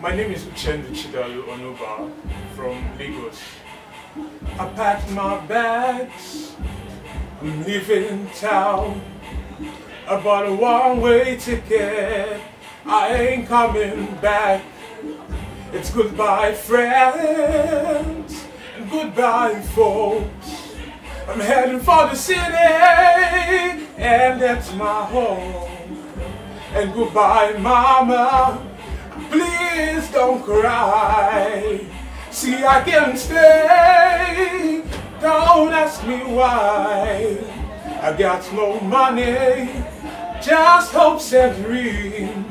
My name is Uchendu Chidalu Onuba from Lagos. I packed my bags, I'm leaving town. I bought a one-way ticket, I ain't coming back. It's goodbye friends, and goodbye folks. I'm heading for the city, and that's my home. And goodbye mama, please don't cry. See, I can't stay, don't ask me why. I got no money, just hopes and dreams.